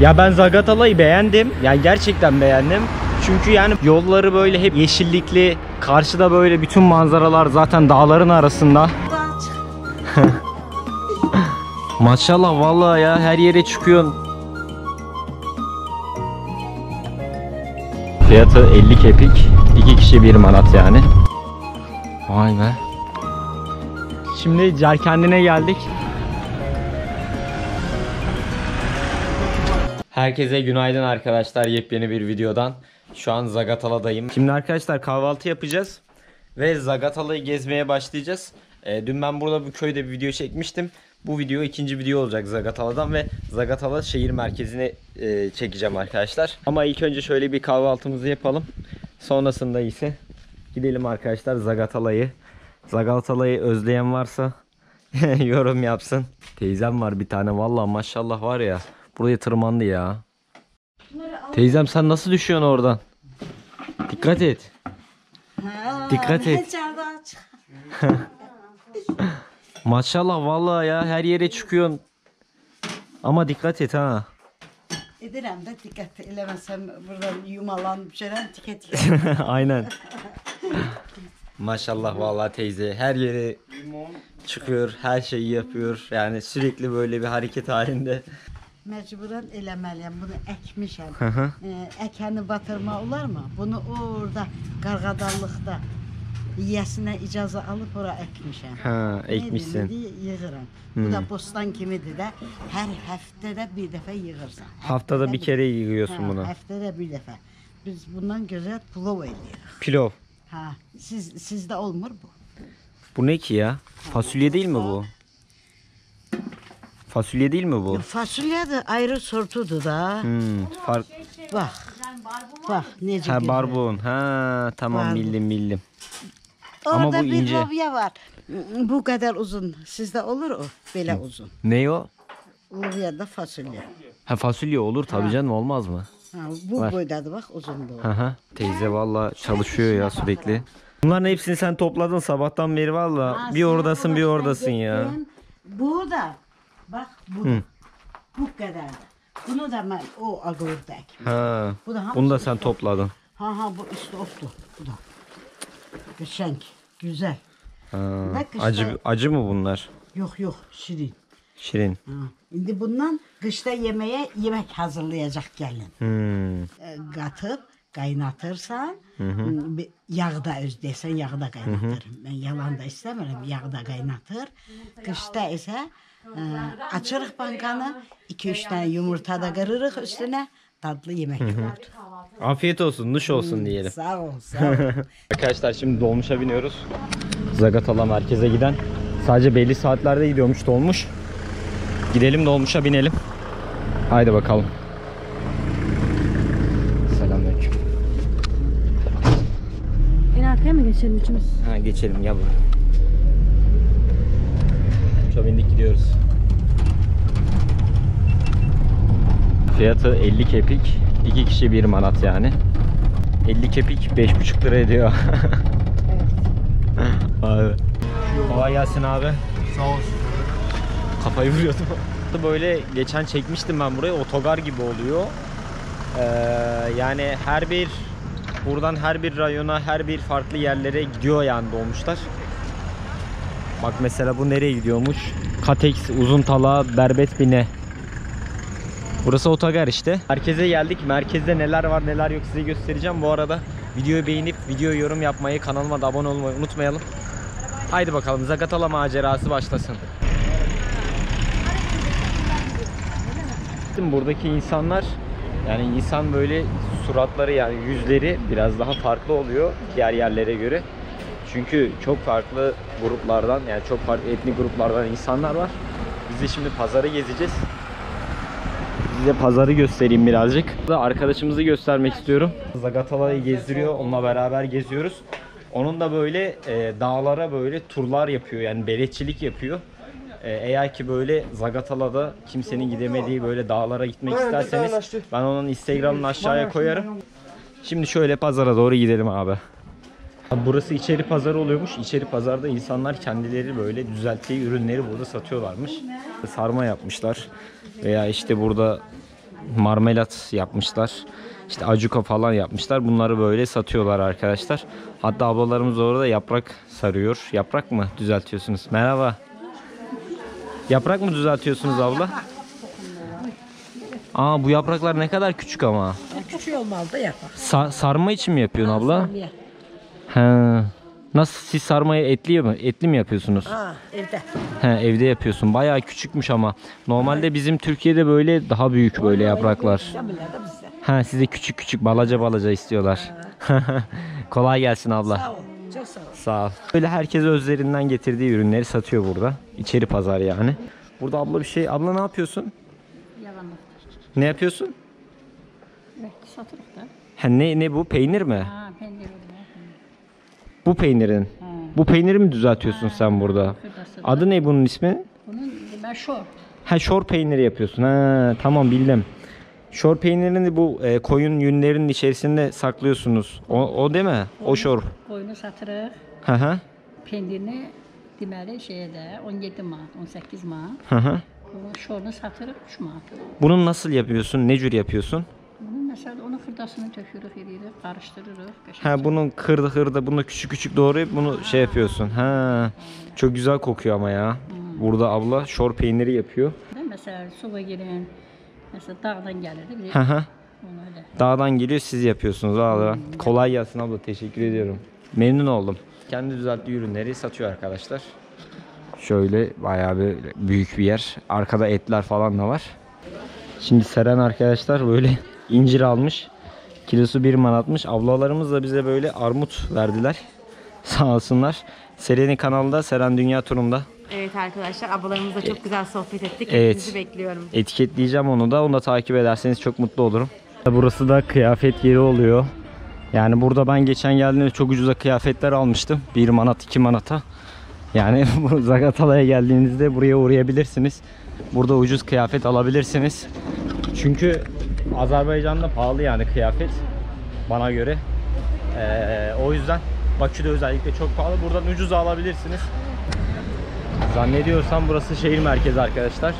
Ya ben Zaqatala'yı beğendim. Yani gerçekten beğendim. Çünkü yani yolları böyle hep yeşillikli. Karşıda böyle bütün manzaralar zaten dağların arasında. Maşallah vallahi ya, her yere çıkıyorsun. Fiyatı 50 kepik. 2 kişi 1 manat yani. Vay be. Şimdi Car kəndi'ne geldik. Herkese günaydın arkadaşlar, yepyeni bir videodan. Şu an Zaqatala'dayım. Şimdi arkadaşlar kahvaltı yapacağız ve Zaqatala'yı gezmeye başlayacağız. Dün ben burada bu köyde bir video çekmiştim. Bu video ikinci video olacak Zaqatala'dan ve Zaqatala şehir merkezine çekeceğim arkadaşlar. Ama ilk önce şöyle bir kahvaltımızı yapalım. Sonrasında ise gidelim arkadaşlar Zaqatala'yı. Zaqatala'yı özleyen varsa yorum yapsın. Teyzem var bir tane, vallahi maşallah var ya. Buraya tırmandı ya. Teyzem sen nasıl düşüyorsun oradan? Dikkat et. Ha, dikkat et. Maşallah vallahi ya, her yere çıkıyorsun. Ama dikkat et ha. Edirəm də dikkat eləməsəm burada yumalanıb düşərəm, dikkat et. Aynen. Maşallah vallahi teyze her yere çıkıyor, her şeyi yapıyor. Yani sürekli böyle bir hareket halinde. Məcburan eləməliyəm, bunu əkmişəm. Əkəni batırma olar mı? Bunu orada qarğadallıqda yiyəsinə icazə alıb ora əkmişəm. Hə, əkmişsən. Yığıram. Bu da bostan kimidir də. Hər həftədə bir dəfə yığırsan. Haftada bir kere yığıyorsun hə, bunu. Həftədə bir dəfə. Biz bundan gözəl pilov eləyirik. Pilov. Hə, sizdə olmur bu. Bu ne ki ya? Fasulye değil mi bu? Fasulye değil mi bu? Fasulye de ayrı sortudur da. Fark. Bak. Bak nece. Ha barbun. Ha tamam barbun. Millim. Orada ama bu bir ince. Lobya var. Bu kadar uzun. Sizde olur o. Böyle uzun. Ne o? Lobya da fasulye. Ha fasulye olur tabii canım, olmaz mı? Ha, bu boydadır bak, uzun da. Aha. Teyze vallahi çalışıyor ya sürekli. Bunların hepsini sen topladın sabahtan beri vallahi. Bir oradasın bir oradasın ya. Bu da. Bak bu. Bu kadar. Bunu da ben o agurda ekmiştim. Bunu da sen topladın. Ha bu üstü oftu. Bu da. Kışenk. Güzel. Kışta... Acı mı bunlar? Yok şirin. Şirin. Şimdi bundan kışta yemek hazırlayacak gelin. Katıp kaynatırsan, yağda özleysen yağda kaynatırım. Ben yalan da istemiyorum, yağda kaynatır. Kışta ise açırıq bankanı, 2-3 tane yumurta da kırırıq üstüne, tatlı yemek var. Afiyet olsun, nuş olsun diyelim. Sağ ol, sağ ol. Arkadaşlar şimdi dolmuşa biniyoruz. Zaqatala merkeze giden. Sadece belli saatlerde gidiyormuş dolmuş. Gidelim dolmuşa binelim. Haydi bakalım. Selamünaleyküm. En arkaya mı geçelim üçümüz? Ha geçelim ya buraya. Bindik gidiyoruz. Fiyatı 50 kepik. 2 kişi 1 manat yani. 50 kepik 5,5 lira ediyor. Evet. Abi. Kolay gelsin abi. Sağ olsun. Kafayı vuruyordum. Böyle geçen çekmiştim ben burayı. Otogar gibi oluyor. Yani her bir rayona, her bir farklı yerlere gidiyor yani dolmuşlar. Bak mesela bu nereye gidiyormuş? Katex, Uzuntala, Berbetbine. Burası otogar işte. Merkeze geldik. Merkezde neler var neler yok size göstereceğim. Bu arada videoyu beğenip videoya yorum yapmayı, kanalıma da abone olmayı unutmayalım. Haydi bakalım Zaqatala macerası başlasın. Buradaki insanlar, yani insan böyle suratları yani yüzleri biraz daha farklı oluyor diğer yerlere göre. Çünkü çok farklı gruplardan, yani çok farklı etnik gruplardan insanlar var. Biz de şimdi pazarı gezeceğiz. Size pazarı göstereyim birazcık. Arkadaşımızı göstermek istiyorum. Zaqatala'yı gezdiriyor, onunla beraber geziyoruz. Onun da böyle dağlara böyle turlar yapıyor, yani beletçilik yapıyor. Eğer ki böyle Zaqatala'da kimsenin gidemediği böyle dağlara gitmek isterseniz ben onun Instagram'ını aşağıya koyarım. Şimdi şöyle pazara doğru gidelim abi. Burası içeri pazar oluyormuş. İçeri pazarda insanlar kendileri böyle düzelttiği ürünleri burada satıyorlarmış. Sarma yapmışlar veya işte burada marmelat yapmışlar. İşte acuka falan yapmışlar. Bunları böyle satıyorlar arkadaşlar. Hatta ablalarımız orada yaprak sarıyor. Yaprak mı düzeltiyorsunuz? Merhaba. Yaprak mı düzeltiyorsunuz abla? Aa, bu yapraklar ne kadar küçük ama. Küçük olmalı da yaprak. Sarma için mi yapıyorsun abla? He. Nasıl, siz sarmayı etli mi yapıyorsunuz? Aa, evde. He, evde yapıyorsun. Bayağı küçükmüş ama. Normalde bizim Türkiye'de böyle daha büyük böyle yapraklar. Ha, size küçük küçük balaca istiyorlar. Kolay gelsin abla. Sağ ol. Çok sağ ol. Sağ ol. Böyle herkes özlerinden getirdiği ürünleri satıyor burada. İçeri pazar yani. Burada abla bir şey. Abla ne yapıyorsun? Yalanlık. Ne yapıyorsun? Evet, satırız da. Ha, ne bu? Peynir mi? Ha, peynir. Bu peynirin. Ha. Bu peyniri mi düzeltiyorsun sen burada? Adı ne bunun ismi? Bunun ben şor. Ha, şor peyniri yapıyorsun. Ha, tamam bildim. Şor peynirini bu koyun yünlerinin içerisinde saklıyorsunuz. O değil mi? O şor. Koyunu satırıq. Hı. Peynirini deməli şeydə 17 manat, 18 manat. Hı. Şorunu satırıq 3 manat. Bunu nasıl yapıyorsun? Ne cür yapıyorsun? Bunun mesela onun xırdasını tökürük, edirik, karıştırırıq. Ha, bunun xırda bunu küçük doğrayıp bunu şey yapıyorsun. Ha. Çok güzel kokuyor ama ya. Burada abla şor peyniri yapıyor. Mesela suğa girin. Mesela dağdan gelirdi biri. Dağdan geliyor, siz yapıyorsunuz. Kolay gelsin abla, teşekkür ediyorum. Memnun oldum. Kendi düzelttiği ürünleri satıyor arkadaşlar. Şöyle bayağı bir büyük bir yer. Arkada etler falan da var. Şimdi Seren arkadaşlar böyle incir almış. Kilosu 1 manatmış. Ablalarımız da bize böyle armut verdiler. Sağ olsunlar. Seren'in kanalında, Seren Dünya Turu'nda. Evet arkadaşlar, ablalarımızla çok güzel sohbet ettik. Hepinizi bekliyorum. Etiketleyeceğim onu da. Onu da takip ederseniz çok mutlu olurum. Burası da kıyafet yeri oluyor. Yani burada ben geçen geldiğimde çok ucuza kıyafetler almıştım. 1 manat, 2 manata. Yani Zagatala'ya geldiğinizde buraya uğrayabilirsiniz. Burada ucuz kıyafet alabilirsiniz. Çünkü Azerbaycan'da pahalı yani kıyafet. Bana göre. O yüzden Bakü'de özellikle çok pahalı. Buradan ucuz alabilirsiniz. Zannediyorsam burası şehir merkezi arkadaşlar.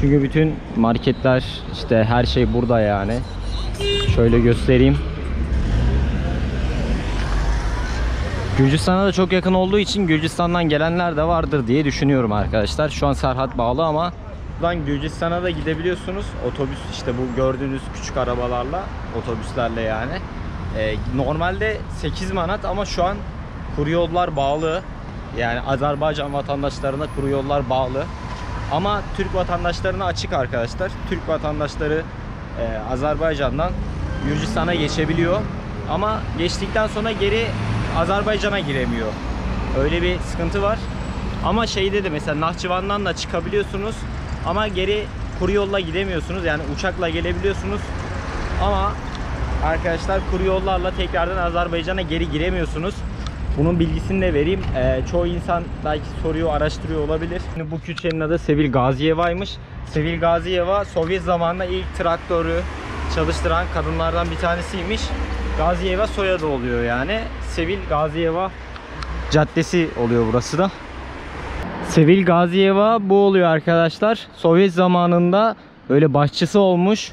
Çünkü bütün marketler, işte her şey burada yani. Şöyle göstereyim. Gürcistan'a da çok yakın olduğu için Gürcistan'dan gelenler de vardır diye düşünüyorum arkadaşlar. Şu an Serhat bağlı ama buradan Gürcistan'a da gidebiliyorsunuz. Otobüs, işte bu gördüğünüz küçük arabalarla, otobüslerle yani. Normalde 8 manat ama şu an kuryollar bağlı. Yani Azerbaycan vatandaşlarına kuru yollar bağlı. Ama Türk vatandaşlarına açık arkadaşlar. Türk vatandaşları Azerbaycan'dan Gürcistan'a geçebiliyor. Ama geçtikten sonra geri Azerbaycan'a giremiyor. Öyle bir sıkıntı var. Ama şeyde de mesela Nahçıvan'dan da çıkabiliyorsunuz. Ama geri kuru yolla gidemiyorsunuz. Yani uçakla gelebiliyorsunuz. Ama arkadaşlar kuru yollarla tekrardan Azerbaycan'a geri giremiyorsunuz. Bunun bilgisini de vereyim. Çoğu insan belki soruyor, araştırıyor olabilir. Şimdi bu küçenin adı Sevil Qazıyeva'ymış. Sevil Qazıyeva Sovyet zamanında ilk traktörü çalıştıran kadınlardan bir tanesiymiş. Qazıyeva soyadı oluyor yani. Sevil Qazıyeva Caddesi oluyor burası da. Sevil Qazıyeva bu oluyor arkadaşlar. Sovyet zamanında böyle bahçesi olmuş.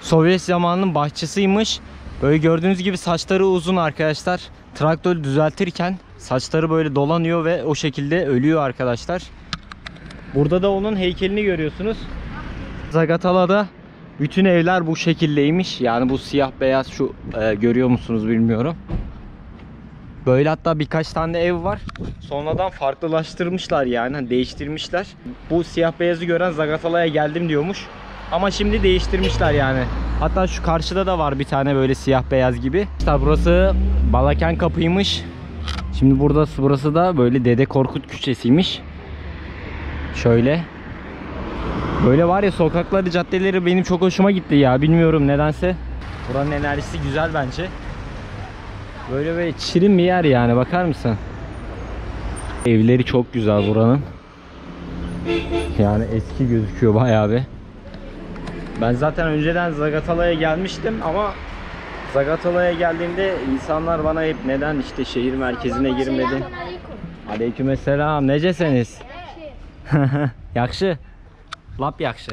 Sovyet zamanının bahçesiymiş. Böyle gördüğünüz gibi saçları uzun arkadaşlar. Traktörü düzeltirken saçları böyle dolanıyor ve o şekilde ölüyor arkadaşlar. Burada da onun heykelini görüyorsunuz. Zagatala'da bütün evler bu şekildeymiş. Yani bu siyah beyaz şu görüyor musunuz bilmiyorum. Böyle hatta birkaç tane ev var. Sonradan farklılaştırmışlar yani, değiştirmişler. Bu siyah beyazı gören Zagatala'ya geldim diyormuş. Ama şimdi değiştirmişler yani. Hatta şu karşıda da var bir tane böyle siyah beyaz gibi. İşte burası Balakən Qapıymış. Şimdi burası da böyle Dede Korkut Küçesiymiş. Şöyle. Böyle var ya, sokakları, caddeleri benim çok hoşuma gitti ya. Bilmiyorum nedense. Buranın enerjisi güzel bence. Böyle çirin bir yer yani, bakar mısın? Evleri çok güzel buranın. Yani eski gözüküyor bayağı bir. Ben zaten önceden Zagatala'ya gelmiştim ama Zagatala'ya geldiğimde insanlar bana hep neden işte şehir merkezine girmedin? Aleykümselam. Necesiniz? Yakşı. Lap yakşı.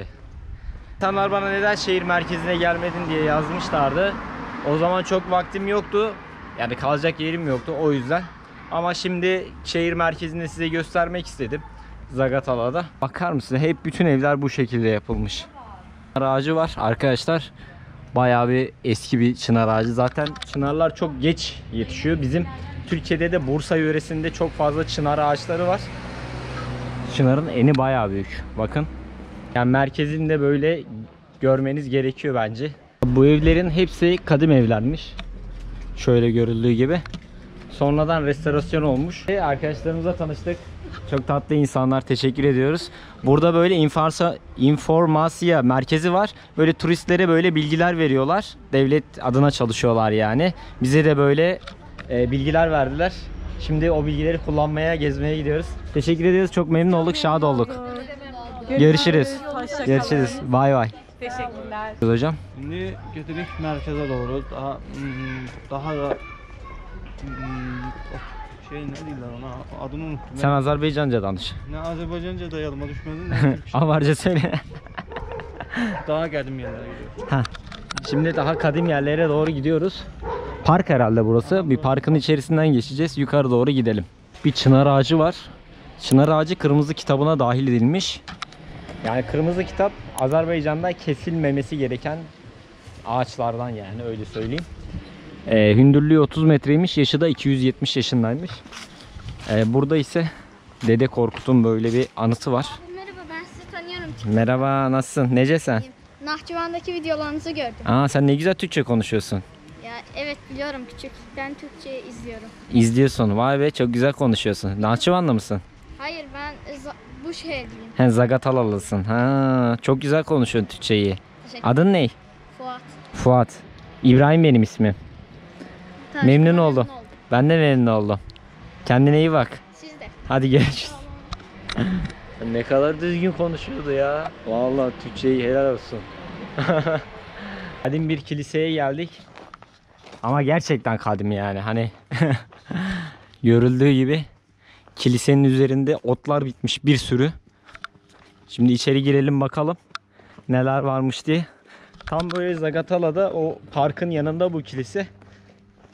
İnsanlar bana neden şehir merkezine gelmedin diye yazmışlardı. O zaman çok vaktim yoktu. Yani kalacak yerim yoktu o yüzden. Ama şimdi şehir merkezini size göstermek istedim. Zaqatala'da. Bakar mısın? Hep bütün evler bu şekilde yapılmış. Çınar ağacı var arkadaşlar. Bayağı bir eski bir çınar ağacı. Zaten çınarlar çok geç yetişiyor. Bizim Türkiye'de de Bursa yöresinde çok fazla çınar ağaçları var. Çınarın eni bayağı büyük. Bakın. Yani merkezinde böyle görmeniz gerekiyor bence. Bu evlerin hepsi kadim evlenmiş. Şöyle görüldüğü gibi. Sonradan restorasyon olmuş. Arkadaşlarımızla tanıştık. Çok tatlı insanlar, teşekkür ediyoruz. Burada böyle informasiya merkezi var. Böyle turistlere böyle bilgiler veriyorlar. Devlet adına çalışıyorlar yani. Bize de böyle bilgiler verdiler. Şimdi o bilgileri kullanmaya, gezmeye gidiyoruz. Teşekkür ediyoruz. Çok memnun olduk, şad olduk. Görüşürüz. Görüşürüz. Bay bay. Teşekkürler. Hocam. Şimdi götürdük merkeze doğru. Daha da şey ne diyorlar ona, adını unuttum. Sen Azerbaycanca danış. Ne Azerbaycanca da yadıma düşmedin de. Avarca söyle. Daha kadim yerlere gidiyoruz. Ha. Şimdi daha kadim yerlere doğru gidiyoruz. Park herhalde burası. Bir parkın içerisinden geçeceğiz. Yukarı doğru gidelim. Bir çınar ağacı var. Çınar ağacı kırmızı kitabına dahil edilmiş. Yani kırmızı kitap Azerbaycan'da kesilmemesi gereken ağaçlardan, yani öyle söyleyeyim. Hündürlüğü 30 metreymiş, yaşı da 270 yaşındaymış. Burada ise Dede Korkut'un böyle bir anısı var. Abi, merhaba, ben sizi tanıyorum. Merhaba, nasılsın? Necesin? Nahçıvan'daki videolarınızı gördüm. Aa, sen ne güzel Türkçe konuşuyorsun. Ya evet, biliyorum, küçüklükten Türkçe izliyorum. İzliyorsun, vay be, çok güzel konuşuyorsun. Nahçıvanlı mısın? Hayır, ben bu şehirliyim. He, Zaqatalalısın. Ha, çok güzel konuşuyorsun Türkçeyi. Adın ne? Fuat. Fuat. İbrahim benim ismim. Memnun oldum. Ben de memnun oldum. Kendine iyi bak. Siz de. Hadi görüşürüz. Ne kadar düzgün konuşuyordu ya. Vallahi Türkçeyi helal olsun. Kadim bir kiliseye geldik. Ama gerçekten kadim yani. Hani görüldüğü gibi kilisenin üzerinde otlar bitmiş bir sürü. Şimdi içeri girelim bakalım neler varmış diye. Tam böyle Zaqatala'da o parkın yanında bu kilise.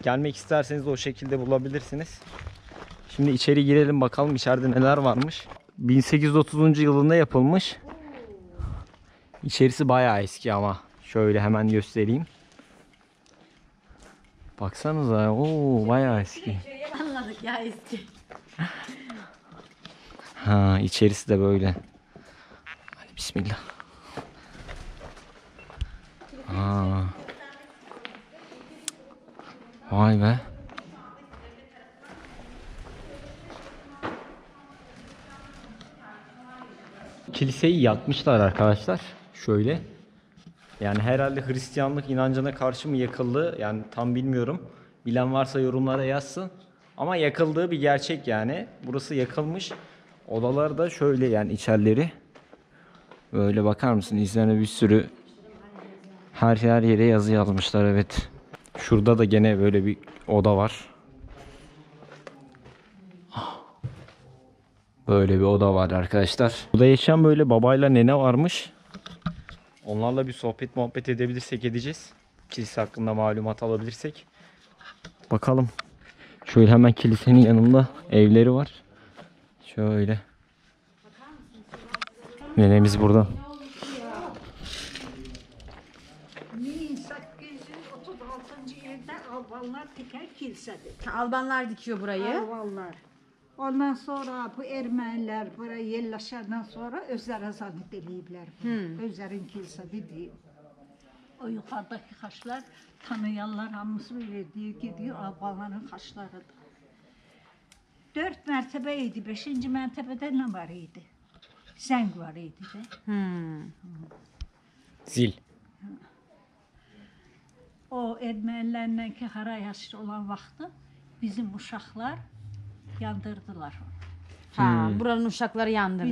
Gelmek isterseniz o şekilde bulabilirsiniz. Şimdi içeri girelim bakalım içeride neler varmış. 1830. yılında yapılmış. İçerisi bayağı eski ama. Şöyle hemen göstereyim. Baksanıza. Oo, bayağı eski. Anladık ya, eski. Ha, içerisi de böyle. Hadi bismillah. Aa. Vay be. Kiliseyi yakmışlar arkadaşlar. Şöyle. Yani herhalde Hristiyanlık inancına karşı mı yakıldı? Yani tam bilmiyorum. Bilen varsa yorumlara yazsın. Ama yakıldığı bir gerçek yani. Burası yakılmış. Odalar da şöyle yani içerileri. Böyle bakar mısın? İzlerine bir sürü her yere yazı yazmışlar, evet. Şurada da gene böyle bir oda var. Böyle bir oda var arkadaşlar. Burada yaşayan böyle babayla nene varmış. Onlarla bir sohbet muhabbet edebilirsek edeceğiz. Kilise hakkında malumat alabilirsek. Bakalım. Şöyle hemen kilisenin yanında evleri var. Şöyle. Nenemiz burada. Albanlar diker kilisedir. Albanlar dikiyor burayı. Albanlar. Ondan sonra bu Ermeniler burayı yerleşenden sonra özler azanlık eləyiblər. Özlerin kilisəsi deyil. O yuxarıdaki xaçlar tanıyanlar hamısı bilir, deyir ki, deyir Albanların xaçlarıdır. 4 mərtəbə idi, 5-ci mərtəbədə nə var idi? Zəng var idi də. Zil. O Ermənilərlə ki haray həşr olan vaxtı bizim uşaqlar yandırdılar. Ha, buranın uşaqları yandırdı.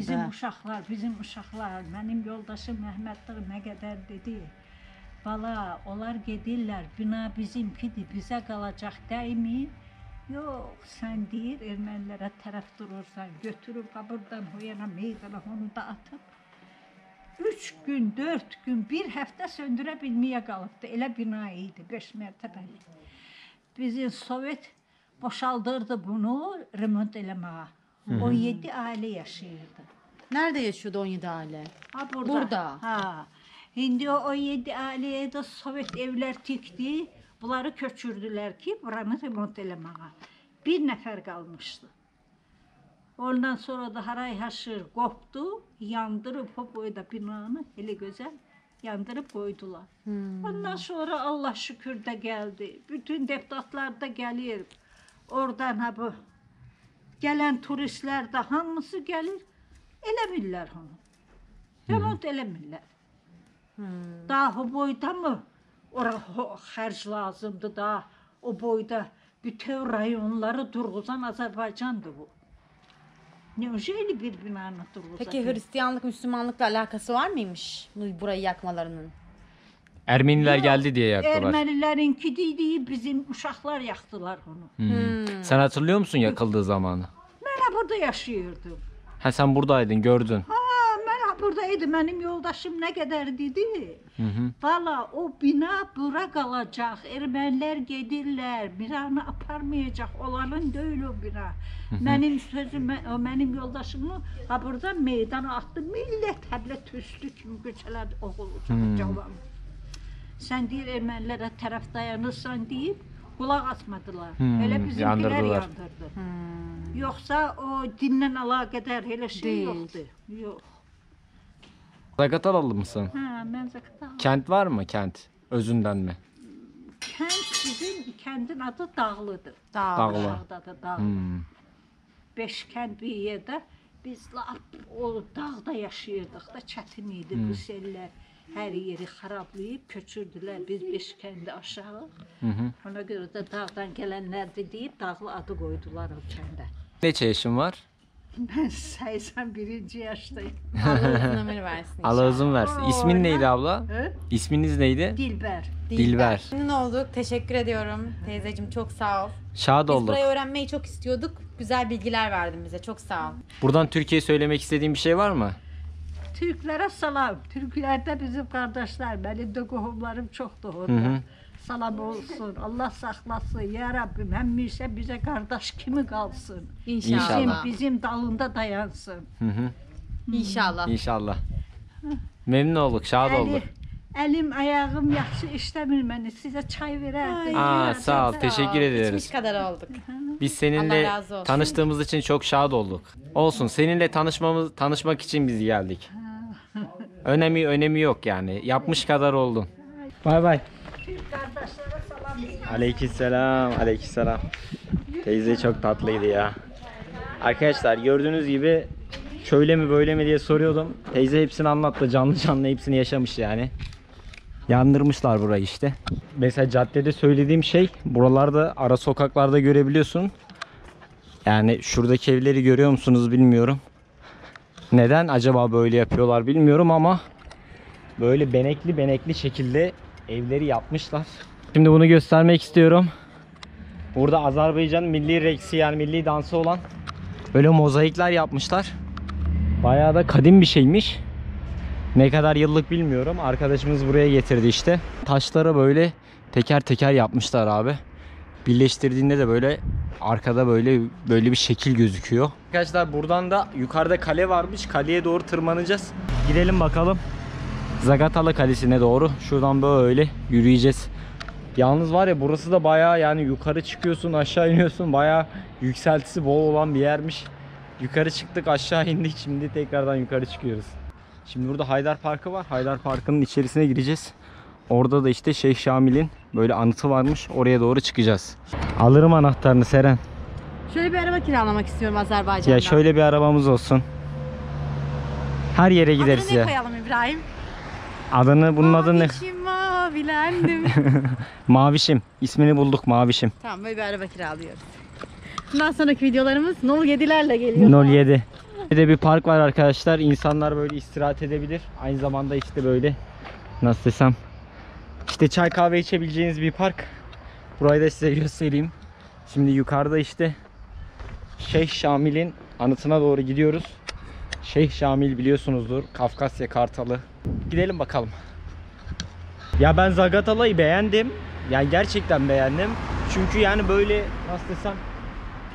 Bizim uşaqlar, mənim yoldaşım Mehmet nə qədər dedi. Bala, onlar gedirlər, bina bizimkidir, bizə qalacaq dəymi? Yox, sən deyir ermənilərə tərəf durursan, götürüb buradan o yana meydana onu da atıb Üç gün, dört gün, bir hafta söndüre bilmeye kalıptı. Elə bina idi, 5 mərtəbəli. Bizim Sovet boşaldırdı bunu remont eləməyə. 17 aile yaşayırdı. Nerede yaşıyordu 17 aile? Ha, burada. Ha. Şimdi o 17 aileye de Sovet evler tikdi. Bunları köçürdüler ki buranı remont eləməyə. Bir nefer kalmıştı. Ondan sonra da haray haşır koptu, yandırıp o boyda binanı hele güzel yandırıp koydular. Ondan sonra Allah şükür de geldi. Bütün deputatlar da gelir. Oradan ha bu gelen turistler de hamısı gelir. Eləmirlər onu. Remont eləmirlər. Daha o boyda mı? Oraya xərc lazımdı da. O boyda bütün rayonları durğuzan Azerbaycan'dı bu. Neojeli bir binanı durğuzan. Peki Hristiyanlık, Müslümanlıkla alakası var mıymış burayı yakmalarının? Ermeniler yok, geldi diye yaktılar. Ermenilerinki değil, bizim uşaklar yaktılar onu. Sen hatırlıyor musun yakıldığı zamanı? Ben burada yaşıyordum. Ha, sen buradaydın, gördün. Ha, ben buradaydım. Benim yoldaşım ne kadar dedi. Valla o bina bura kalacak. Ermeniler gelirler. Biranı aparmayacak. Olanın değil o bina. Benim sözüm, benim yoldaşımı ha burada meydana attı. Millet həblə tüslü kimi göçələr oğulacaq. Sen deyir Ermenilərə tərəf dayanırsan deyib qulaq asmadılar. Elə bizimkiler yandırdı. Yoxsa o dinlə əlaqədar elə şey yoxdur. Yox. Zaqatalalı mısın? Ha, mən Zaqatalalı. Kənd var mı, kənd? Özündən mi? Kənd bizim, kəndin adı Dağlıdır. Dağlı. 5 kənd bir yerdə. Biz o dağda yaşayırdıq da, çətin idi bu sellər. Hər yeri xarablayıb köçürdülər. Biz 5 kəndi aşağı. Ona görə də dağdan gələnlərdir deyib dağlı adı qoydular o kəndə. Neçə yaşın var? Mən 81-ci yaşdayım. Allah uzun ömür versin. Allah uzun versin. İsmin neydi abla? İsminiz neydi? Dilber. Memnun olduk. Teşekkür ediyorum teyzeciğim. Çok sağ ol. Şad olduk. Biz burayı öğrenmeyi çok istiyorduk. Güzel bilgiler verdin bize. Çok sağ ol. Buradan Türkiye'ye söylemek istediğin bir şey var mı? Türklere salam. Türkler de bizim kardeşler. Benim de qohumlarım çoxdur orada. Salam olsun. Allah saklasın. Ya Rabbim, həmişə bize kardeş kimi kalsın. İnşallah. Bizim dalında dayansın. İnşallah. İnşallah. Memnun olduk, şad olduk. Elim, ayağım yaxşı işləmir məni. Size çay vererdim. Sağ ol, teşekkür ederiz. İçmiş kadar olduk. Biz seninle tanıştığımız için çok şad olduk. Olsun, seninle tanışmak için biz geldik. Önemi yok yani. Yapmış kadar oldun. Bay bay. Aleykümselam, aleykümselam. Teyze çok tatlıydı ya. Arkadaşlar gördüğünüz gibi şöyle mi böyle mi diye soruyordum. Teyze hepsini anlattı, canlı canlı hepsini yaşamış yani. Yandırmışlar burayı işte. Mesela caddede söylediğim şey, buralarda ara sokaklarda görebiliyorsun. Yani şuradaki evleri görüyor musunuz bilmiyorum. Neden acaba böyle yapıyorlar bilmiyorum ama böyle benekli benekli şekilde evleri yapmışlar. Şimdi bunu göstermek istiyorum. Burada Azerbaycan milli reksi, yani milli dansı olan böyle mozaikler yapmışlar. Bayağı da kadim bir şeymiş. Ne kadar yıllık bilmiyorum. Arkadaşımız buraya getirdi işte. Taşlara böyle teker teker yapmışlar abi. Birleştirdiğinde de böyle arkada böyle bir şekil gözüküyor. Arkadaşlar buradan da yukarıda kale varmış. Kaleye doğru tırmanacağız. Gidelim bakalım. Zaqatala Kalesi'ne doğru. Şuradan böyle yürüyeceğiz. Yalnız var ya, burası da bayağı, yani yukarı çıkıyorsun aşağı iniyorsun. Bayağı yükseltisi bol olan bir yermiş. Yukarı çıktık, aşağı indik. Şimdi tekrardan yukarı çıkıyoruz. Şimdi burada Haydar Parkı var. Haydar Parkı'nın içerisine gireceğiz. Orada da işte Şeyh Şamil'in böyle anıtı varmış. Oraya doğru çıkacağız. Alırım anahtarını Seren. Şöyle bir araba kiralamak istiyorum Azerbaycan'dan. Ya şöyle bir arabamız olsun. Her yere gideriz. Adını ne koyalım İbrahim? Adını, bunun adı ne? Mavişim, mavilendim. Mavişim. İsmini bulduk, Mavişim. Tamam, böyle bir araba kiralıyoruz. Bundan sonraki videolarımız 07'lerle geliyor. 07. Bir de bir park var arkadaşlar. İnsanlar böyle istirahat edebilir. Aynı zamanda işte böyle, nasıl desem, işte çay kahve içebileceğiniz bir park. Burayı da size göstereyim. Şimdi yukarıda işte Şeyh Şamil'in anıtına doğru gidiyoruz. Şeyh Şamil biliyorsunuzdur. Kafkasya Kartalı. Gidelim bakalım. Ya ben Zaqatala'yı beğendim. Yani gerçekten beğendim. Çünkü yani böyle nasıl desem,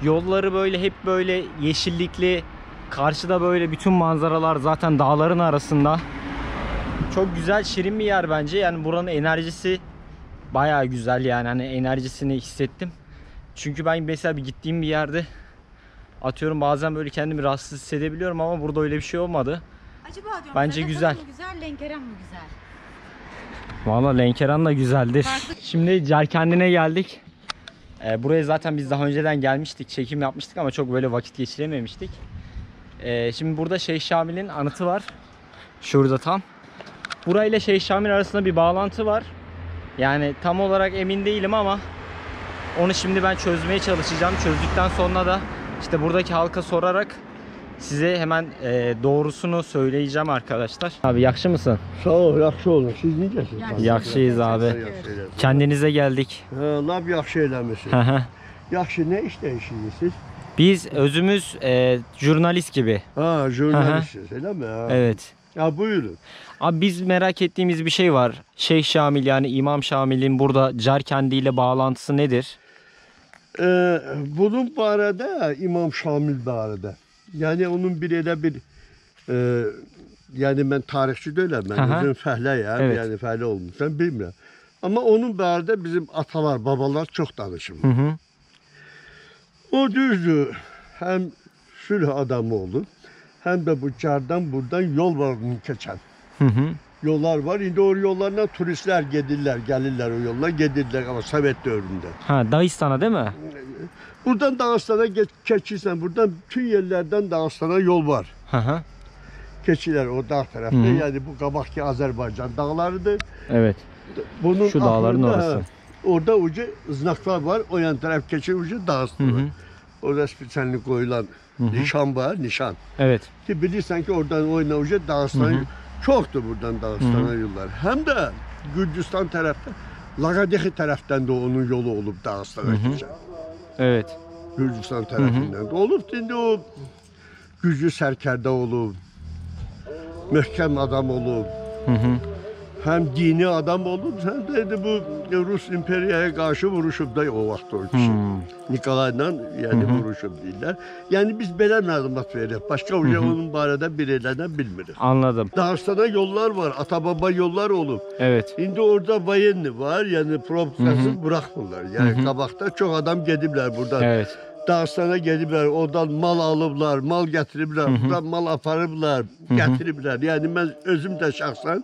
yolları böyle hep böyle yeşillikli. Karşıda böyle bütün manzaralar zaten dağların arasında. Çok güzel, şirin bir yer bence. Yani buranın enerjisi bayağı güzel yani. Hani enerjisini hissettim. Çünkü ben mesela bir gittiğim bir yerde atıyorum bazen böyle kendimi rahatsız hissedebiliyorum ama burada öyle bir şey olmadı. Acaba diyorum, bence güzel. Mı güzel, Lenkeran mı güzel? Valla Lenkeran da güzeldir. Farklı. Şimdi Car kəndi'ne geldik. Buraya zaten biz daha önceden gelmiştik, çekim yapmıştık ama çok böyle vakit geçirememiştik. Şimdi burada Şeyh Şamil'in anıtı var. Şurada tam. Burayla Şeyh Şamil arasında bir bağlantı var. Yani tam olarak emin değilim ama onu şimdi ben çözmeye çalışacağım. Çözdükten sonra da işte buradaki halka sorarak size hemen doğrusunu söyleyeceğim arkadaşlar. Abi yakşı mısın? Sağ ol, yakşı olun. Siz necəsiniz? Yakşıyız abi. Yakşı kendinize geldik. Lab yakşı eləmişsiniz. Yakşı ne işte işiniz siz? Biz özümüz jurnalist gibi. Ha, jurnalistiz öyle mi? Ha. Evet. Ya buyurun. Abi biz merak ettiğimiz bir şey var. Şeyh Şamil yani İmam Şamil'in burada Car kəndi ile bağlantısı nedir? Bunun barədə İmam Şamil barədə. Yəni onun bir elə bir yəni mən tarixçi deyiləm, mən özüm fəhləyəm, evet. Yəni fəhlə olmuşam, bilmirəm. Amma onun barədə bizim atalar, babalar çox danışırlar. O düzdür. Həm sülh adamı olub, həm də bu cardan buradan yol var keçən. Yollar var. İndi o yollarla turistler gelirler, o yollar gelirler ama Sovet dövründen. Ha, Dağistan'a değil mi? Buradan Dağistan'a geçirsen, buradan tüm yerlerden Dağistan'a yol var. Hı. Keçiler o dağ tarafta. Hı. Yani bu kabakki Azerbaycan dağlarıdır. Evet. Bunun şu dağların aklında, orası. Orada ucu ıznaklar var. O yan taraf keçir ucu Dağistan var. Orada spitsenlik koyulan nişan var, nişan. Evet. Ki bilirsen ki oradan oyna ucu Dağistan'a. Çoxdur buradan Dağıstan'a yollar. Hem de Gürcistan tarafta, Lagadehi taraftan da onun yolu olup Dağıstan'a geçen. Evet. Gürcistan tarafından da olup, şimdi o gücü serkerde olup, möhkəm adam olup, hem dini adam olup, hem de bu Rus İmperiyaya karşı vuruşub da o vaxt o kişi. Nikolay'la yani vuruşub deyirlər. Yani biz belə məlumat veririk. Başka onun barədə bir elənə bilmirik. Anladım. Dağıstan'a yollar var, atababa yollar olub. Evet. İndi orada vayenli var, yani provokasını bırakmırlar. Yani qabaqda çox adam gediblər buradan. Evet. Dağıstan'a geliblər, oradan mal alıblar, mal gətiriblər, buradan mal aparıblar, gətiriblər. Yani mən özüm də şəxsən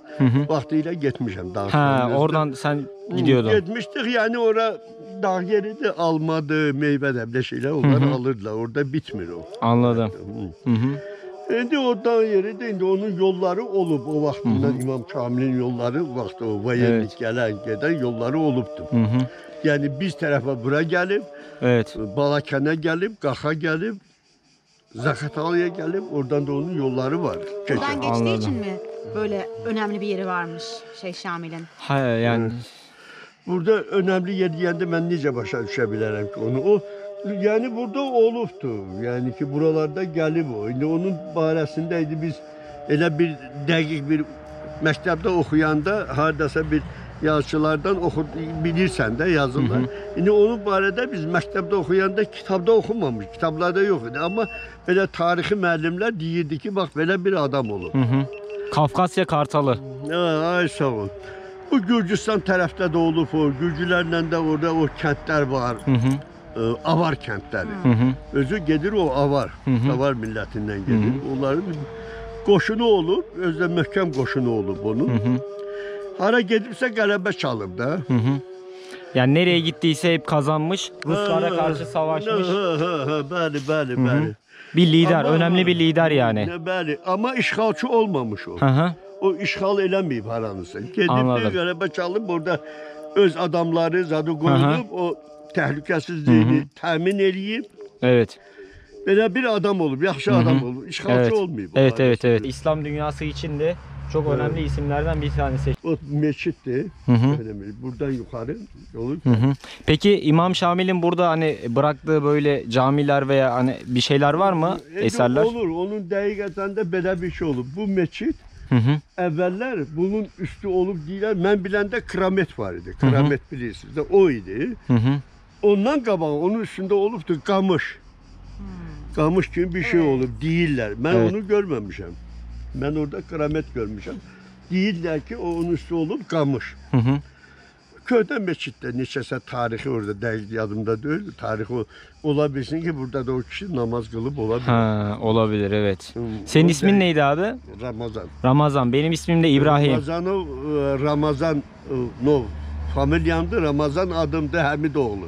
vaxtilə getmişəm Dağıstan'a. Ha, oradan sen gidiyordun. Gitmiştik yani orada dağ yeri de almadı, meyve de bile şeyler onlar alırlar. Orada bitmir o. Anladım. Şimdi o dağ yeri de indi onun yolları olup o vaxtından İmam Şamil'in yolları o vaxt o vayenlik gelen giden yolları olubdu. Yani biz tarafa bura gelip, Balakən'e gelip, Qax'a gelip, Zaqatala'ya gelip, oradan da onun yolları var. Buradan geçtiği için mi böyle önemli bir yeri varmış Şeyh Şamil'in? Hayır yani. Burada önemli yer deyende ben necə başa düşə bilərəm ki onu. O, yani burada olubdu. Yani ki buralarda gelip o. İndi onun barəsindəydi biz elə bir dəqiq bir məktəbdə oxuyanda haradasa bir yazıçılardan bilirsen de yazırlar. İndi onun barədə biz məktəbdə oxuyanda kitabda oxumamış, kitablarda yox idi. Ama böyle tarixi müəllimlər deyirdi ki, bak böyle bir adam olur. Kafkasya Kartalı. Ay sağ ol. Bu Gürcistan tarafta da olub o. Gürcülerle de orada o kentler var. Avar kentleri. Özü gelir o Avar. Avar milletinden gelir. Onların qoşunu olub, özü de möhkəm qoşunu olub onun. Hara gedibsə qələbə çalıb da. Yani nereye gittiyse hep kazanmış. Ruslara karşı savaşmış. Bəli. Bir lider, ama, önemli bir lider yani. Bəli, ama işgalçı olmamış o. O işgal eləməyib haranısa. Gedib qələbə çalıb, orada öz adamları zadı qoyulub, o təhlükəsizliyi təmin eləyib. Evet. Belə bir adam olub, yaxşı adam olub. İşgalçı olmayıb. Evet. İslam dünyası içinde Çok önemli isimlerden bir tanesi. O meşittir. Buradan yukarı yolu. Peki İmam Şamil'in burada hani bıraktığı böyle camiler veya hani bir şeyler var mı? Eserler? Olur. Onun deyigaten de böyle bir şey olur. Bu meşit evveller bunun üstü olup değiller. Ben bilende kıramet var idi. Kıramet bilirsiniz de o idi. Ondan kabağı onun üstünde olupdu kamış. Kamış gibi bir şey olup değiller. Ben onu görmemişim. Ben orada kıramet görmüşüm. Değiller ki o onun üstü olup kalmış. Köyde meçitte neçese tarihi orada değil, yadımda değil. Tarihi olabilsin ki burada da o kişi namaz kılıp olabilir. Ha, olabilir evet. Senin ismin neydi abi? Ramazan. Ramazan. Benim ismim de İbrahim. Ramazanov, Ramazanov. Familyamdı Ramazan adımdı Hamidoğlu.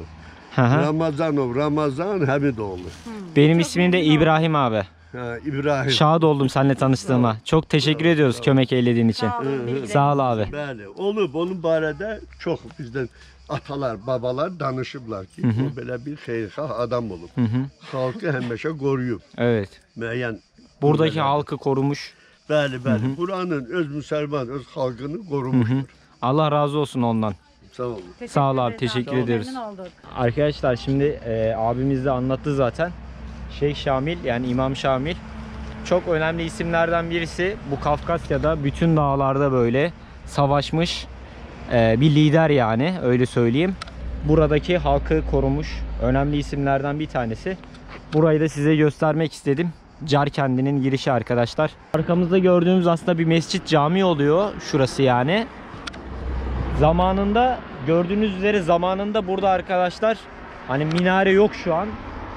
Ramazanov, Ramazan Hamidoğlu. Benim ismim de İbrahim abi. İbrahim. Şad oldum seninle tanıştığıma. Evet. Çok teşekkür ediyoruz kömek eylediğin için. Sağ ol abi. Böyle. Olup onun barada çok bizden atalar, babalar danışıblar ki bu böyle bir xeyrxah adam olup. Halkı həmişə koruyub. Evet. Müəyyən. Buradaki böyle halkı korumuş. Bəli, bəli. Buranın öz müsəlman, öz halkını korumuştur. Allah razı olsun ondan. Sağ olun. Sağ ol abi. Teşekkür ederiz. Arkadaşlar şimdi abimiz de anlattı zaten. Şeyh Şamil yani İmam Şamil çok önemli isimlerden birisi. Bu Kafkasya'da bütün dağlarda böyle savaşmış bir lider yani öyle söyleyeyim. Buradaki halkı korumuş önemli isimlerden bir tanesi. Burayı da size göstermek istedim. Car kendinin girişi arkadaşlar. Arkamızda gördüğümüz aslında bir mescit cami oluyor şurası yani. Zamanında gördüğünüz üzere zamanında burada arkadaşlar hani minare yok şu an.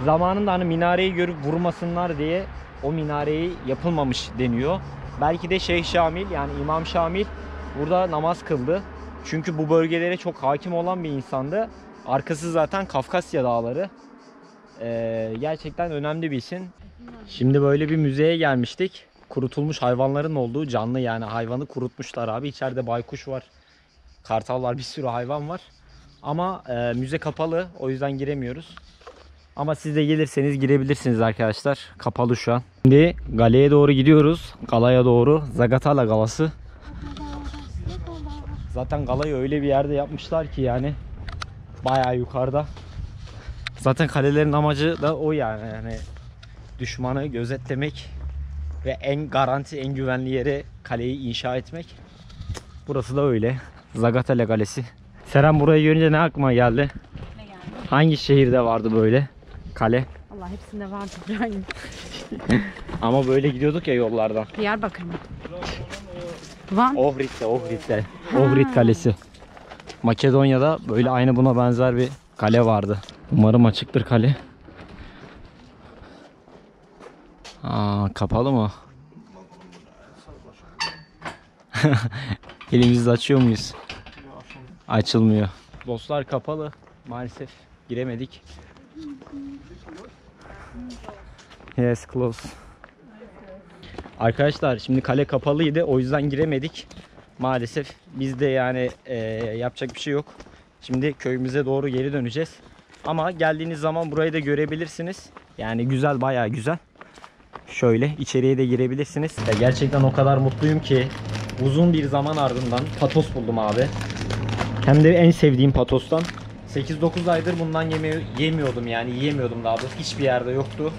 Zamanında hani minareyi görüp vurmasınlar diye o minareyi yapılmamış deniyor. Belki de Şeyh Şamil yani İmam Şamil burada namaz kıldı. Çünkü bu bölgelere çok hakim olan bir insandı. Arkası zaten Kafkasya dağları. Gerçekten önemli bir isim. Şimdi böyle bir müzeye gelmiştik. Kurutulmuş hayvanların olduğu canlı yani hayvanı kurutmuşlar abi. İçeride baykuş var, kartal var, bir sürü hayvan var. Ama müze kapalı o yüzden giremiyoruz. Ama siz de gelirseniz girebilirsiniz arkadaşlar. Kapalı şu an. Şimdi galeye doğru gidiyoruz. Galaya doğru. Zaqatala Qalası. Zaten galayı öyle bir yerde yapmışlar ki yani. Bayağı yukarıda. Zaten kalelerin amacı da o yani. Düşmanı gözetlemek. Ve en garanti, en güvenli yere kaleyi inşa etmek. Burası da öyle. Zaqatala Kalesi. Seren burayı görünce ne aklıma geldi? Ne geldi? Hangi şehirde vardı böyle? Kale. Allah hepsinde vardı İbrahim. Ama böyle gidiyorduk ya yollardan. Diyarbakır mı? Van. Ohrid'de. Ohrid Kalesi. Makedonya'da böyle aynı buna benzer bir kale vardı. Umarım açıktır kale. Aa, kapalı mı? Elimizi açıyor muyuz? Açılmıyor. Dostlar kapalı. Maalesef giremedik. Yes, close. Arkadaşlar şimdi kale kapalıydı o yüzden giremedik maalesef. Biz de yani yapacak bir şey yok. Şimdi köyümüze doğru geri döneceğiz. Ama geldiğiniz zaman burayı da görebilirsiniz. Yani güzel, bayağı güzel. Şöyle içeriye de girebilirsiniz. Ya gerçekten o kadar mutluyum ki uzun bir zaman ardından patos buldum abi. Hem de en sevdiğim patostan. 8-9 aydır bundan yemiyordum yani yiyemiyordum daha doğrusu. Hiçbir yerde yoktu.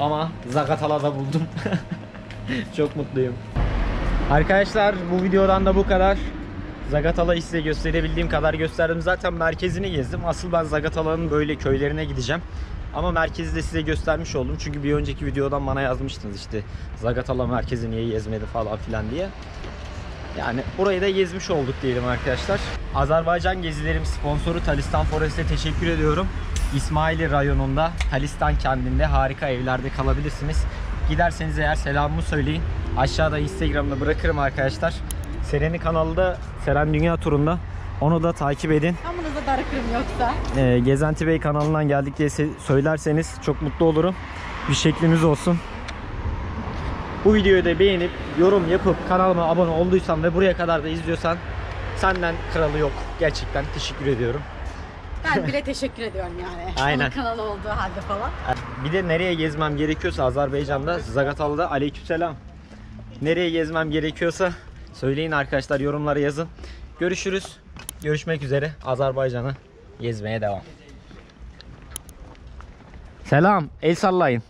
Ama Zaqatala'da buldum. Çok mutluyum. Arkadaşlar bu videodan da bu kadar. Zaqatala'yı size gösterebildiğim kadar gösterdim. Zaten merkezini gezdim. Asıl ben Zaqatala'nın böyle köylerine gideceğim. Ama merkezi de size göstermiş oldum. Çünkü bir önceki videodan bana yazmıştınız işte. Zaqatala merkezi niye gezmedi falan filan diye. Yani burayı da gezmiş olduk diyelim arkadaşlar. Azerbaycan gezilerim sponsoru Talistan Forest'e teşekkür ediyorum. İsmaili rayonunda Talistan kendinde harika evlerde kalabilirsiniz. Giderseniz eğer selamımı söyleyin. Aşağıda Instagram'da bırakırım arkadaşlar. Seren'in kanalında Seren Dünya Turu'nda. Onu da takip edin. Amınıza darıkırım yoksa. Gezenti Bey kanalından geldik diye söylerseniz çok mutlu olurum. Bir şeklimiz olsun. Bu videoyu da beğenip, yorum yapıp, kanalıma abone olduysan ve buraya kadar da izliyorsan senden kralı yok. Gerçekten teşekkür ediyorum. Ben bile teşekkür ediyorum yani. Aynen. Kanalı olduğu halde falan. Bir de nereye gezmem gerekiyorsa Azerbaycan'da, Zaqatala'da aleykümselam. Nereye gezmem gerekiyorsa Söyleyin arkadaşlar, yorumlara yazın. Görüşürüz. Görüşmek üzere. Azerbaycan'ı gezmeye devam. Selam. El sallayın.